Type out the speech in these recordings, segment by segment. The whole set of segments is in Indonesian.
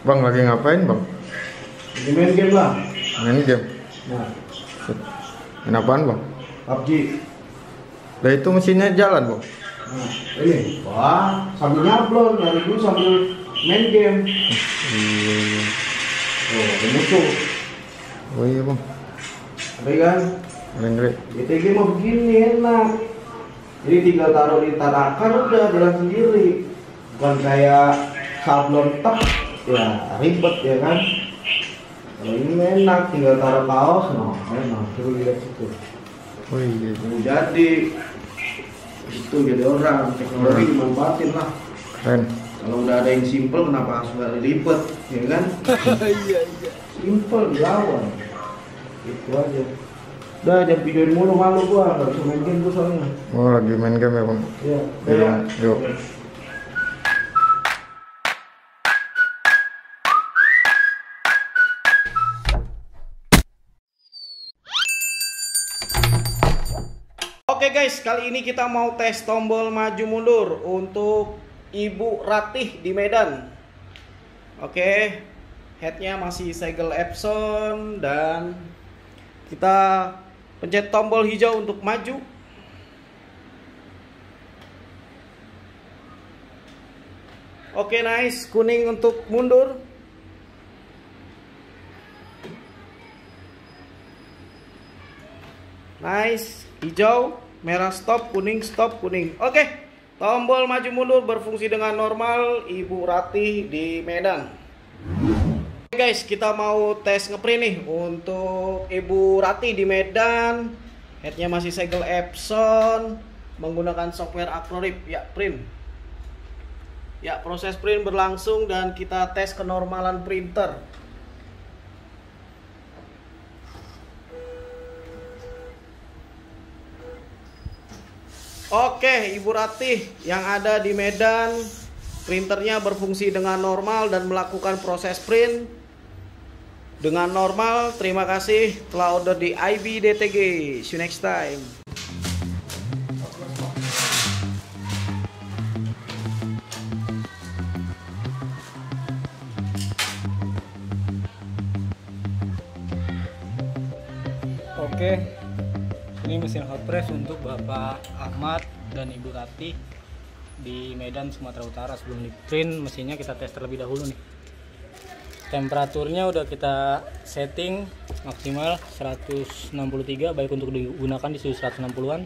Bang lagi ngapain, Bang? Lagi main game, Bang. Main game? Nah. Main apaan, Bang? PUBG. Lah itu mesinnya jalan, Bang? Nah, ini, Bang. Sambil nyablon, dari dulu sambil main game. Iya, iya. Oh, ada musuh. Oh iya, Bang. Tapi kan? Ngeri. IBDTG mau begini, enak. Jadi tinggal taruh di tarakan, udah jalan sendiri. Bukan kayak sablon tek, ya ribet ya kan. Kalau ini enak, tinggal taruh paus, nah enak. Terus lihat situ. Oh iya. Jadi itu jadi orang teknologi dimanfaatin lah. Keren. Kalau udah ada yang simple, kenapa harus ribet, ya kan? Iya iya. Simple dilawan. Itu aja. Udah, jangan videoin mulu, malu gua, gak bisa main game gua soalnya. Oh lagi main game ya, Bang? Iya. Iya. Yuk. Oke guys, kali ini kita mau tes tombol maju mundur untuk Ibu Ratih di Medan. Oke, headnya masih segel Epson dan kita pencet tombol hijau untuk maju. Oke, nice. Kuning untuk mundur. Nice. Hijau, merah stop, kuning stop, kuning. Oke, tombol maju mundur berfungsi dengan normal Ibu Ratih di Medan. Oke guys, kita mau tes ngeprint nih untuk Ibu Ratih di Medan. Headnya masih segel Epson, menggunakan software Acrorip. Ya, print. Ya, proses print berlangsung dan kita tes kenormalan printer. Oke, Ibu Ratih yang ada di Medan, printernya berfungsi dengan normal dan melakukan proses print dengan normal. Terima kasih Clouder di IBDTG. See you next time. Oke, ini mesin hot press untuk Bapak Ahmad dan Ibu Ratih di Medan, Sumatera Utara. Sebelum di print, mesinnya kita tes terlebih dahulu nih. Temperaturnya udah kita setting maksimal 163, baik untuk digunakan di suhu 160-an.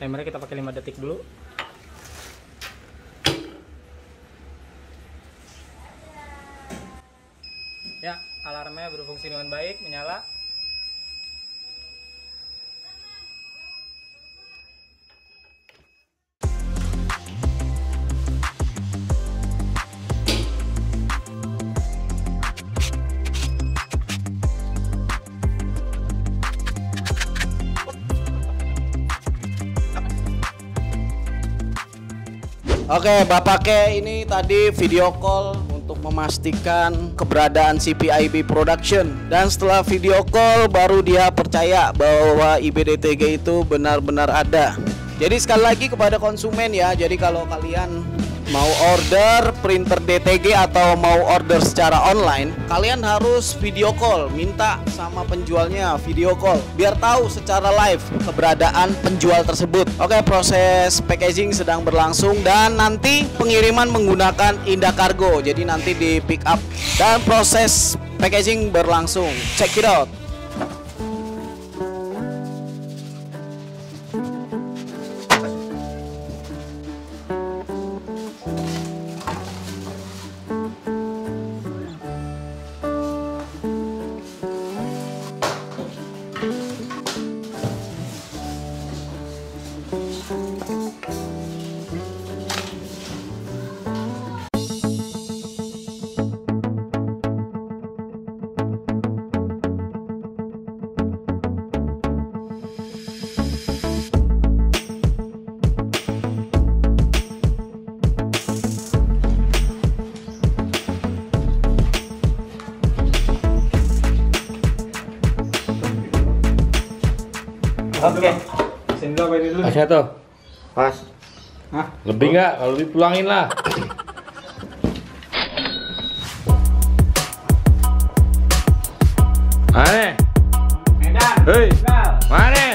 Timernya kita pakai 5 detik dulu. Ya, alarmnya berfungsi dengan baik, menyala. Oke, Bapak K ini tadi video call untuk memastikan keberadaan CPIB Production. Dan setelah video call baru dia percaya bahwa IBDTG itu benar-benar ada. Jadi sekali lagi kepada konsumen ya, jadi kalau kalian mau order printer DTG atau mau order secara online, kalian harus video call, minta sama penjualnya video call biar tahu secara live keberadaan penjual tersebut. Oke, proses packaging sedang berlangsung dan nanti pengiriman menggunakan Indakargo, jadi nanti di pick up dan proses packaging berlangsung. Check it out. Oke, sendok ini dulu. Pas. Hah? Lebih nggak? Kalau lebih pulangin lah. Mana? Medan. Hei. Mana?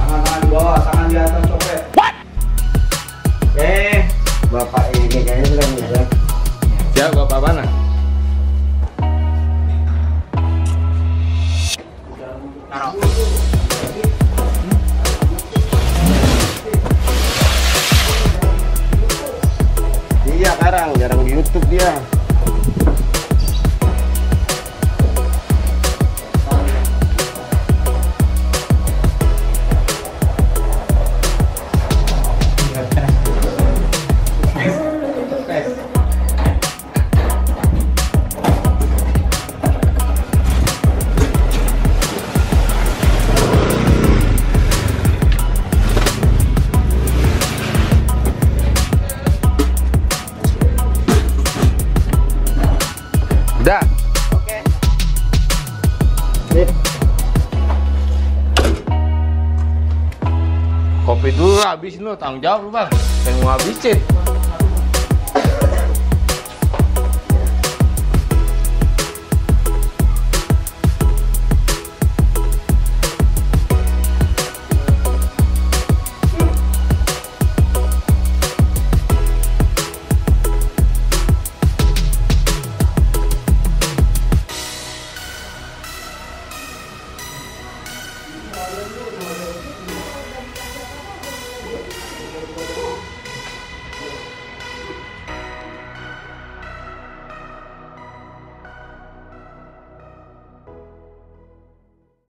Tangan-tangan di bawah, tangan di atas copet. What? Bapak ini kayaknya sudah muda. Siap, bapak mana? Iya, jarang di YouTube dia. Udah. Oke. Sip. Kopi dulu habisin lu, tanggung jawab lu, Bang. Pengen mau habisin.